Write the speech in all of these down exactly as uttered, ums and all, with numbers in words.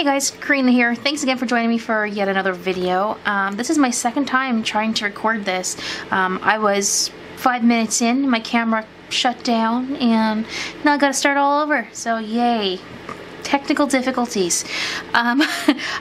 Hey guys, Karina here. Thanks again for joining me for yet another video. Um, this is my second time trying to record this. Um, I was five minutes in, my camera shut down, and now I gotta start all over, so yay. Technical difficulties. Um,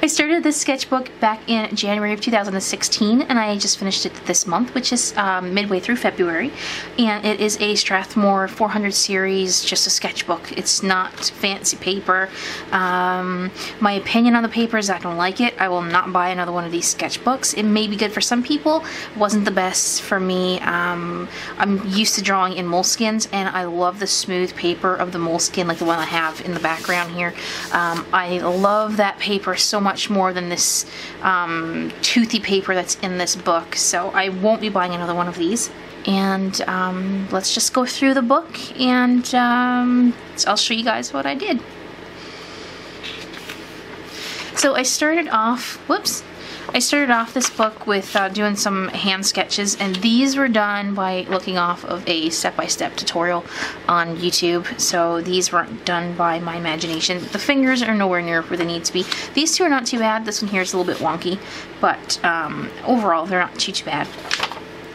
I started this sketchbook back in January of two thousand sixteen, and I just finished it this month, which is um, midway through February, and it is a Strathmore four hundred series, just a sketchbook. It's not fancy paper. Um, my opinion on the paper is I don't like it. I will not buy another one of these sketchbooks. It may be good for some people. It wasn't the best for me. Um, I'm used to drawing in Moleskines, and I love the smooth paper of the Moleskine, like the one I have in the background here. Um, I love that paper so much more than this um, toothy paper that's in this book, so I won't be buying another one of these. And um, let's just go through the book, and um, I'll show you guys what I did. So I started off, whoops, I started off this book with uh, doing some hand sketches, and these were done by looking off of a step-by-step tutorial on YouTube, so these weren't done by my imagination. The fingers are nowhere near where they need to be. These two are not too bad. This one here is a little bit wonky, but um, overall they're not too, too bad.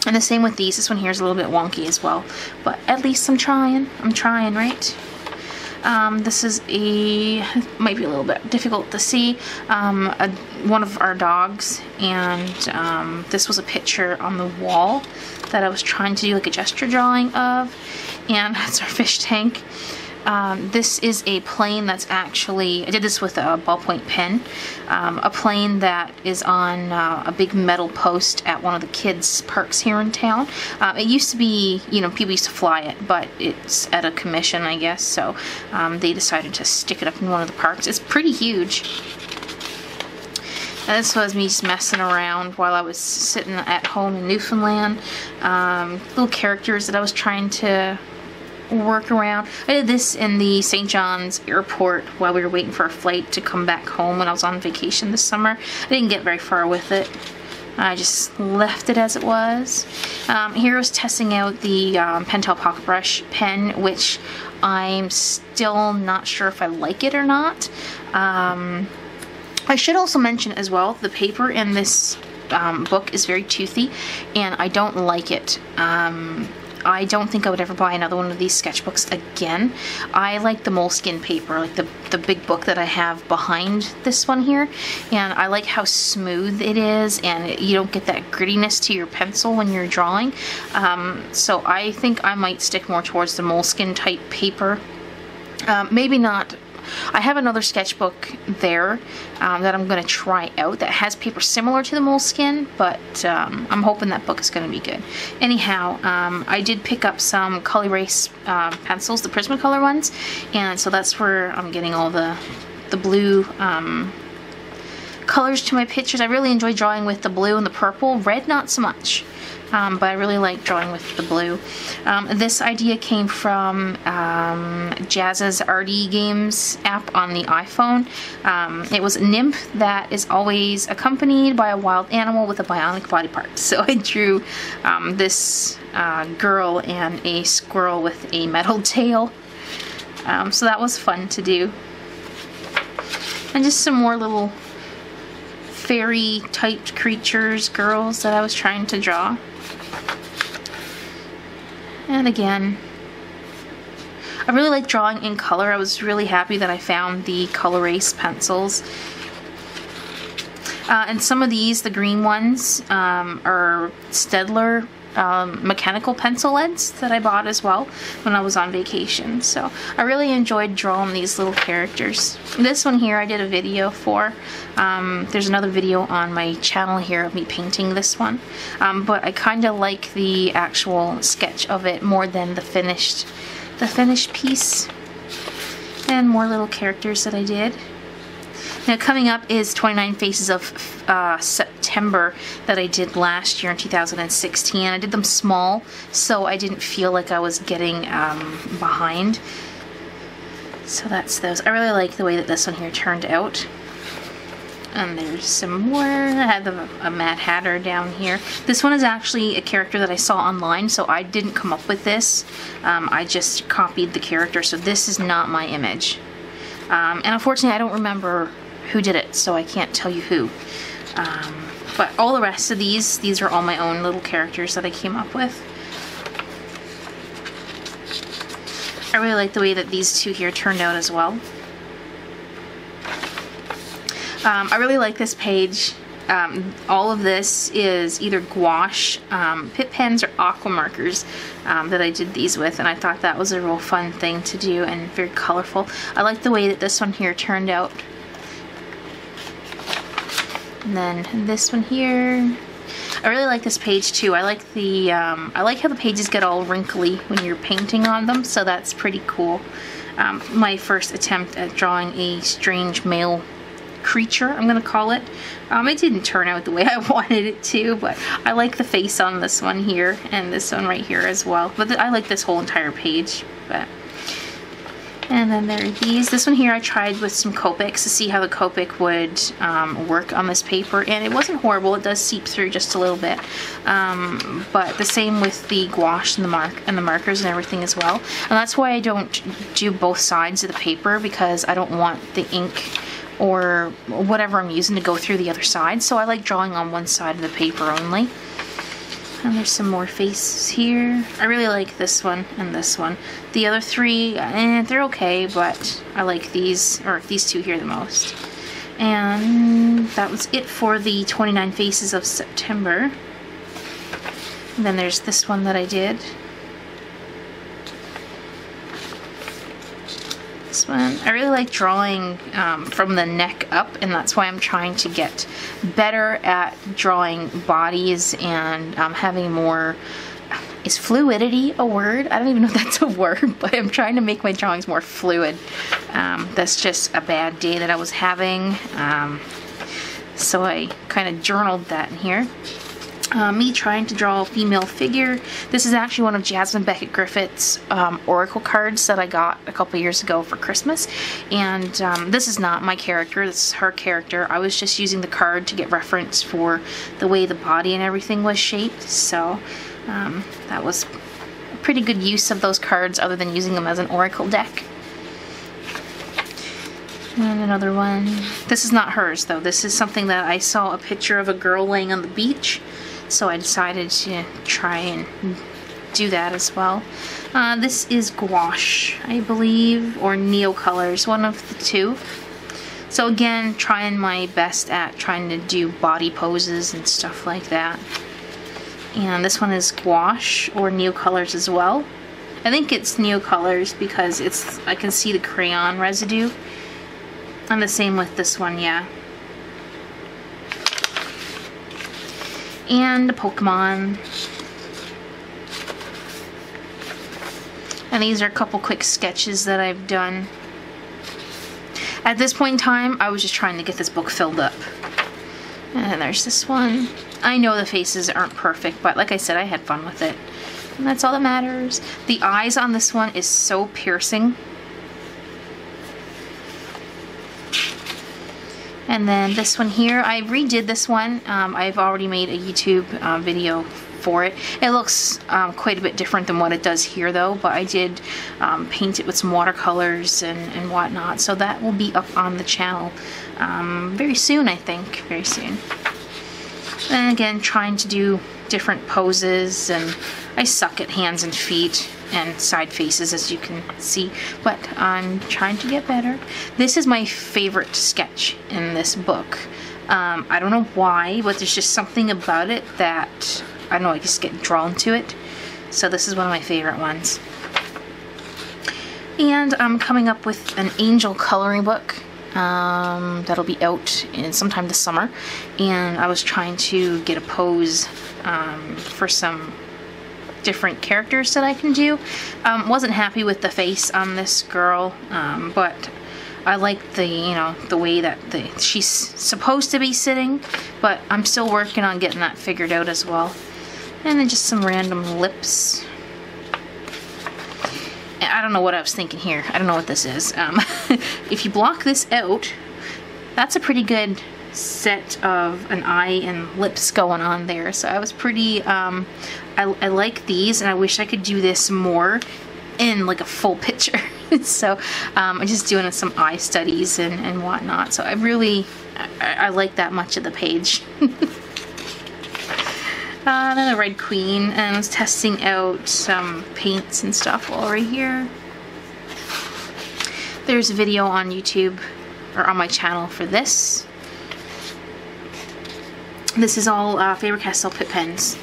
And the same with these. This one here is a little bit wonky as well, but at least I'm trying. I'm trying, right? Um, this is a, might be a little bit difficult to see, um, a, one of our dogs, and um, this was a picture on the wall that I was trying to do like a gesture drawing of, and that's our fish tank. Um, this is a plane that's actually, I did this with a ballpoint pen, um, a plane that is on uh, a big metal post at one of the kids' parks here in town. Uh, it used to be, you know, people used to fly it, but it's at a commission, I guess, so um, they decided to stick it up in one of the parks. It's pretty huge. And this was me just messing around while I was sitting at home in Newfoundland. Um, little characters that I was trying to work around. I did this in the Saint John's airport while we were waiting for a flight to come back home when I was on vacation this summer. I didn't get very far with it. I just left it as it was. Um, here I was testing out the um, Pentel Pocket Brush pen, which I'm still not sure if I like it or not. Um, I should also mention as well, the paper in this um, book is very toothy, and I don't like it. Um, I don't think I would ever buy another one of these sketchbooks again. I like the Moleskine paper, like the, the big book that I have behind this one here, and I like how smooth it is, and you don't get that grittiness to your pencil when you're drawing. Um, so I think I might stick more towards the Moleskine type paper. Um, maybe not. I have another sketchbook there um, that I'm going to try out that has paper similar to the Moleskine, but um, I'm hoping that book is going to be good. Anyhow, um, I did pick up some Col-Erase uh, pencils, the Prismacolor ones, and so that's where I'm getting all the, the blue um, colors to my pictures. I really enjoy drawing with the blue and the purple. Red, not so much. Um, but I really like drawing with the blue. Um, this idea came from um, Jazza's R D Games app on the iPhone. Um, it was a nymph that is always accompanied by a wild animal with a bionic body part. So I drew um, this uh, girl and a squirrel with a metal tail. Um, so that was fun to do. And just some more little fairy typed creatures, girls that I was trying to draw. And again, I really like drawing in color. I was really happy that I found the Col-Erase pencils. Uh, and some of these, the green ones, um, are Staedtler um, mechanical pencil leads that I bought as well when I was on vacation. So I really enjoyed drawing these little characters. This one here I did a video for. Um, there's another video on my channel here of me painting this one, um, but I kind of like the actual sketch of it more than the finished, the finished piece. And more little characters that I did. Now coming up is twenty-nine Faces of uh, September that I did last year in two thousand sixteen. I did them small, so I didn't feel like I was getting um, behind. So that's those. I really like the way that this one here turned out. And there's some more. I had the, a Mad Hatter down here. This one is actually a character that I saw online, so I didn't come up with this. Um, I just copied the character, so this is not my image. Um, and unfortunately I don't remember who did it, so I can't tell you who. Um, but all the rest of these, these are all my own little characters that I came up with. I really like the way that these two here turned out as well. Um, I really like this page. Um, all of this is either gouache, um, pit pens, or aqua markers um, that I did these with, and I thought that was a real fun thing to do and very colorful. I like the way that this one here turned out. And then this one here. I really like this page too. I like the um, I like how the pages get all wrinkly when you're painting on them, so that's pretty cool. Um, my first attempt at drawing a strange male creature, I'm gonna call it. Um, it didn't turn out the way I wanted it to, but I like the face on this one here and this one right here as well. But I like this whole entire page. But and then there are these. This one here I tried with some Copics to see how the Copic would um, work on this paper, and it wasn't horrible. It does seep through just a little bit, um, but the same with the gouache and the mark and the markers and everything as well. And that's why I don't do both sides of the paper, because I don't want the ink or whatever I'm using to go through the other side, so I like drawing on one side of the paper only. And there's some more faces here. I really like this one and this one. The other three, eh, they're okay, but I like these, or these two here the most. And that was it for the twenty-nine Faces of September. And then there's this one that I did. This one. I really like drawing um, from the neck up, and that's why I'm trying to get better at drawing bodies and um, having more... Is fluidity a word? I don't even know if that's a word, but I'm trying to make my drawings more fluid. Um, that's just a bad day that I was having, um, so I kind of journaled that in here. Uh, me trying to draw a female figure. This is actually one of Jasmine Beckett Griffith's um, oracle cards that I got a couple years ago for Christmas, and um, this is not my character, this is her character. I was just using the card to get reference for the way the body and everything was shaped, so um, that was a pretty good use of those cards other than using them as an oracle deck. And another one. This is not hers though, this is something that I saw a picture of a girl laying on the beach. So I decided to try and do that as well. Uh, this is gouache, I believe, or neocolors, one of the two. So again, trying my best at trying to do body poses and stuff like that. And this one is gouache or neocolors as well. I think it's neocolors because it's I can see the crayon residue. And the same with this one, yeah. And a Pokemon. And these are a couple quick sketches that I've done. At this point in time, I was just trying to get this book filled up. And then there's this one. I know the faces aren't perfect, but like I said, I had fun with it. And that's all that matters. The eyes on this one is so piercing. And then this one here, I redid this one. Um, I've already made a YouTube uh, video for it. It looks um, quite a bit different than what it does here though, but I did um, paint it with some watercolors and, and whatnot. So that will be up on the channel um, very soon, I think, very soon. And again, trying to do different poses, and I suck at hands and feet and side faces, as you can see, but I'm trying to get better. This is my favorite sketch in this book. Um, I don't know why, but there's just something about it that, I don't know, I just get drawn to it. So this is one of my favorite ones. And I'm coming up with an angel coloring book. Um, that'll be out in sometime this summer, and I was trying to get a pose um, for some different characters that I can do. Um, wasn't happy with the face on this girl, um, but I like the you know the way that the, she's supposed to be sitting, but I'm still working on getting that figured out as well. And then just some random lips. I don't know what I was thinking here. I don't know what this is. Um, if you block this out, that's a pretty good set of an eye and lips going on there. So I was pretty, um, I, I like these, and I wish I could do this more in like a full picture. so um, I'm just doing some eye studies and, and whatnot. So I really, I, I like that much of the page. Uh, then the Red Queen, and I was testing out some paints and stuff while we're here. There's a video on YouTube, or on my channel for this. This is all uh, Faber-Castell Pit Pens.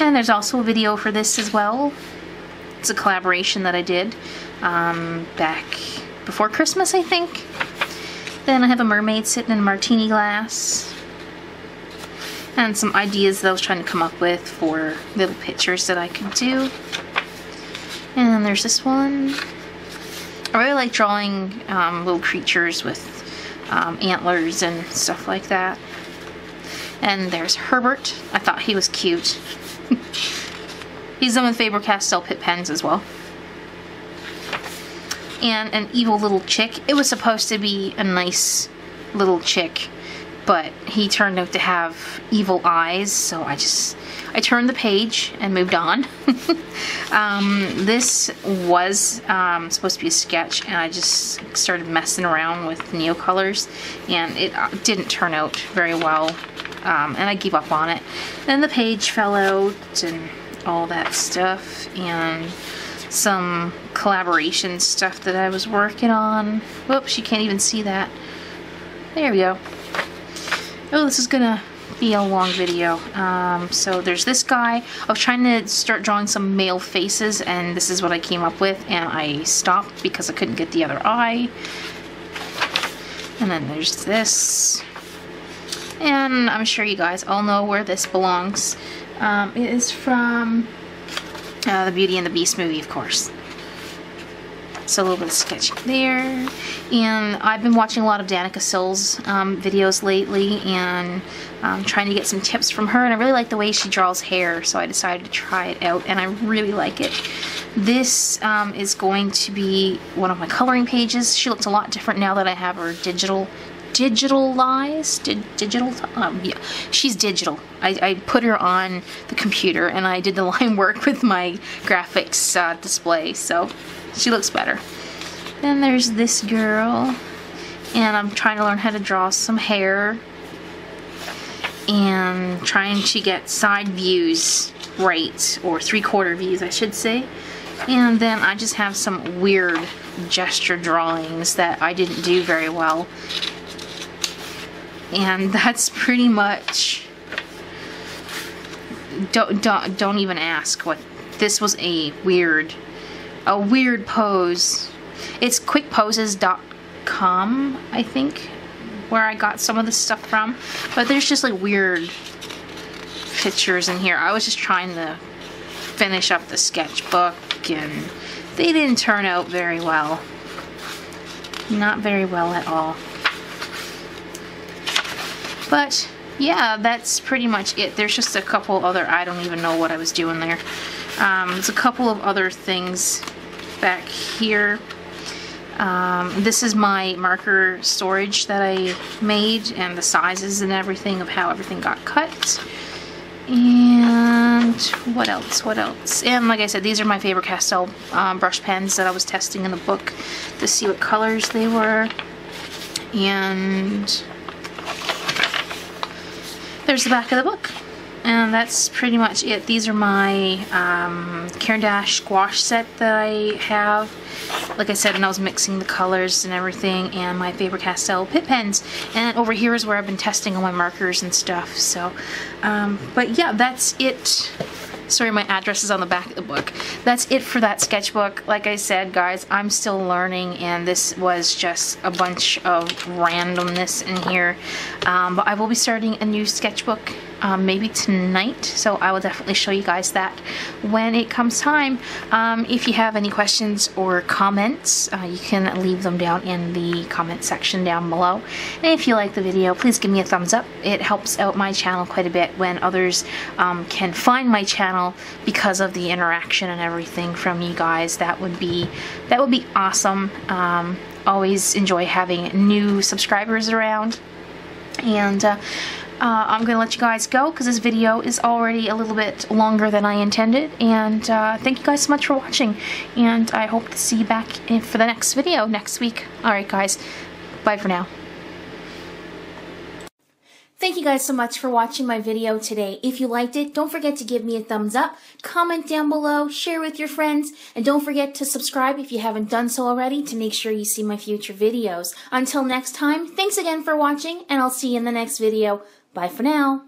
And there's also a video for this as well. It's a collaboration that I did um, back before Christmas, I think. Then I have a mermaid sitting in a martini glass. And some ideas that I was trying to come up with for little pictures that I could do. And then there's this one. I really like drawing um, little creatures with um, antlers and stuff like that. And there's Herbert. I thought he was cute. He's done with Faber-Castell Pit Pens as well. And an evil little chick. It was supposed to be a nice little chick, but he turned out to have evil eyes, so I just, I turned the page and moved on. um, this was um, supposed to be a sketch, and I just started messing around with Neocolors, and it didn't turn out very well, um, and I gave up on it. Then the page fell out and all that stuff, and some collaboration stuff that I was working on. Whoops, you can't even see that. There we go. Oh, this is gonna be a long video. Um, so there's this guy. I was trying to start drawing some male faces, and this is what I came up with, and I stopped because I couldn't get the other eye. And then there's this. And I'm sure you guys all know where this belongs. Um, it is from uh, the Beauty and the Beast movie, of course. So a little bit of sketching there, and I've been watching a lot of Danica Sill's um, videos lately, and um, trying to get some tips from her, and I really like the way she draws hair, so I decided to try it out, and I really like it. This um, is going to be one of my coloring pages. She looks a lot different now that I have her digital, digitalized, Di digital, um, yeah. She's digital. I, I put her on the computer, and I did the line work with my graphics uh, display, so she looks better. Then there's this girl, and I'm trying to learn how to draw some hair and trying to get side views right, or three-quarter views I should say. And then I just have some weird gesture drawings that I didn't do very well, and that's pretty much, don't, don't, don't even ask what. This was a weird A weird pose. It's quick poses dot com, I think, where I got some of this stuff from. But there's just like weird pictures in here. I was just trying to finish up the sketchbook, and they didn't turn out very well. Not very well at all. But yeah, that's pretty much it. There's just a couple other, I don't even know what I was doing there. Um, there's a couple of other things back here. Um, this is my marker storage that I made, and the sizes and everything of how everything got cut. And what else, what else? And like I said, these are my Faber-Castell um, brush pens that I was testing in the book to see what colors they were. And there's the back of the book. And that's pretty much it. These are my um, Caran d'Ache gouache set that I have. Like I said, and I was mixing the colors and everything, and my Faber-Castell Pit Pens. And over here is where I've been testing all my markers and stuff. So, um, but yeah, that's it. Sorry, my address is on the back of the book. That's it for that sketchbook. Like I said, guys, I'm still learning, and this was just a bunch of randomness in here. Um, but I will be starting a new sketchbook um, maybe tonight, so I will definitely show you guys that when it comes time. Um, if you have any questions or comments, uh, you can leave them down in the comment section down below. And if you like the video, please give me a thumbs up. It helps out my channel quite a bit when others um, can find my channel, because of the interaction and everything from you guys. That would be that would be awesome. Um, always enjoy having new subscribers around, and uh, uh, I'm going to let you guys go because this video is already a little bit longer than I intended. And uh, thank you guys so much for watching. And I hope to see you back in for the next video next week. Alright guys, bye for now. Thank you guys so much for watching my video today. If you liked it, don't forget to give me a thumbs up, comment down below, share with your friends, and don't forget to subscribe if you haven't done so already to make sure you see my future videos. Until next time, thanks again for watching, and I'll see you in the next video. Bye for now.